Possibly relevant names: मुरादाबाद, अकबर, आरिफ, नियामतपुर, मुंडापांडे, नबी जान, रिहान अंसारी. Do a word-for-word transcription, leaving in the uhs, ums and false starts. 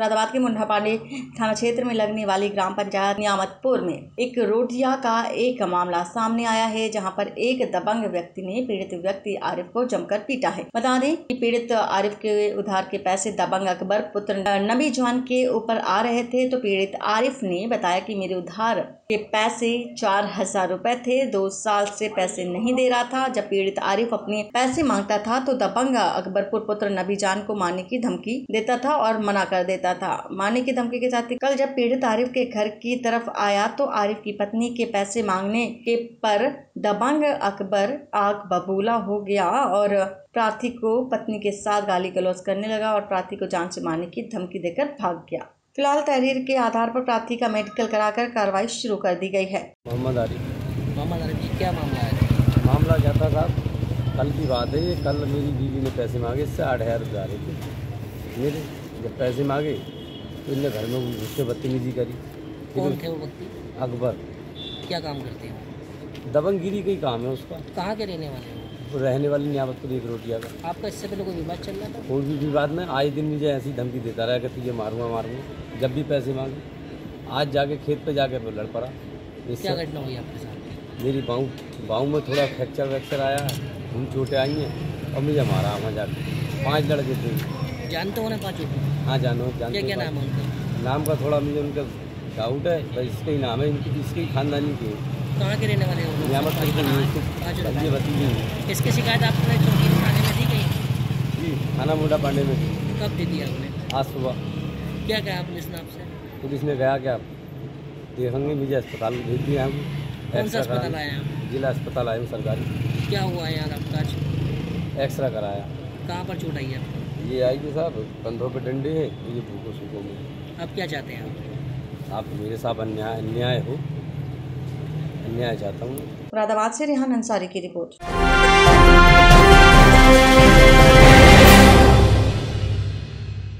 मुरादाबाद के मुंडापांडे थाना क्षेत्र में लगने वाली ग्राम पंचायत नियामतपुर में एक रोटिया का एक मामला सामने आया है, जहां पर एक दबंग व्यक्ति ने पीड़ित व्यक्ति आरिफ को जमकर पीटा है। बता दें कि पीड़ित आरिफ के उधार के पैसे दबंग अकबर पुत्र नबी जान के ऊपर आ रहे थे, तो पीड़ित आरिफ ने बताया कि मेरे उधार के पैसे चार हजार रुपए थे, दो साल से पैसे नहीं दे रहा था। जब पीड़ित आरिफ अपने पैसे मांगता था तो दबंग अकबरपुर पुत्र नबी जान को मारने की धमकी देता था और मना कर देता था। मारने की धमकी के साथ कल जब पीड़ित आरिफ के घर की तरफ आया तो आरिफ की पत्नी के पैसे मांगने के पर दबंग अकबर आग बबूला हो गया और प्रार्थी को पत्नी के साथ गाली गलौज करने लगा और प्रार्थी को जान से मारने की धमकी देकर भाग गया। फिलहाल तहरीर के आधार पर प्रार्थी का मेडिकल कराकर कार्रवाई शुरू कर दी गई है। मोहम्मद आरिफ मोहम्मद आरिफ क्या मामला है? मामला क्या था साहब, कल की बात है ये। कल मेरी बीवी ने पैसे मांगे, इससे आठ हज़ार रुपये आ रहे थे मेरे। जब पैसे मांगे तो इनने घर में घुस के बदतमीजी करी। कौन थे वो व्यक्ति? अकबर। क्या काम करते हैं? दबंगगिरी का ही काम है उसका। कहाँ के रहने वाले हैं? तो रहने वाली नियामतपुर एक रोटिया का। आपका इससे पहले कोई विवाद चल रहा था? कोई भी विवाद में आए दिन मुझे ऐसी धमकी देता रहा कि तुझे मारूंगा मारूंगा जब भी पैसे मांगे। आज जाके खेत पर जाके मैं लड़ पड़ा। क्या घटना हुई आपके साथ? मेरी बाहू बाहू में थोड़ा फ्रैक्चर वैक्चर आया, हम चोटें आई हैं और मुझे मारा। वहाँ जाके पाँच लड़के थे। जानते हो ना पाँचों? हाँ जानो। जानते क्या नाम उनका? नाम का थोड़ा मुझे उनका डाउट है, पर इसका ही नाम है इनकी, इसके ही खानदानी के। कहाँ के रहने वाले हो? नियामतपुर बती। इसकी शिकायत आपने थाने में दी गई? जी, थाना मुंडापांडे में दी। कब दे दी आपने? आज सुबह। क्या कहा पुलिस ने आपसे? पुलिस ने कहा क्या देखेंगे, मुझे अस्पताल में भेज दिया। हम कौन सा अस्पताल आए हैं? जिला अस्पताल आए हैं सरकारी। क्या हुआ यार आपका? एक्सरा कराया। कहाँ पर चोट आई है आपको? ये आई कि साहब कंधों पे डंडे हैं, मुझे भूखो सूखो में। आप क्या चाहते हैं? आप आप मेरे साथ अन्याय अन्याय हो, अन्याय चाहता हूँ। मुरादाबाद से रिहान अंसारी की रिपोर्ट।